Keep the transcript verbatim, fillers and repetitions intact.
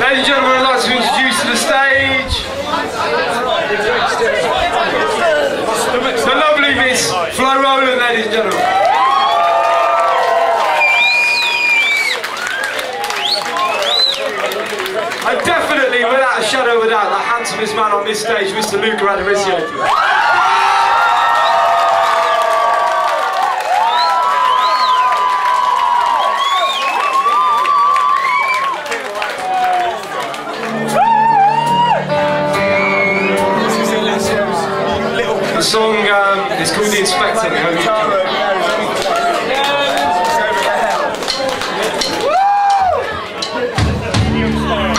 Ladies and gentlemen, I'd like to introduce to the stage the lovely Miss Flo Rowland, ladies and gentlemen. And definitely, without a shadow of a doubt, the handsomest man on this stage, Mister Luca Adorissio. The song um, is called The Inspector. Yeah.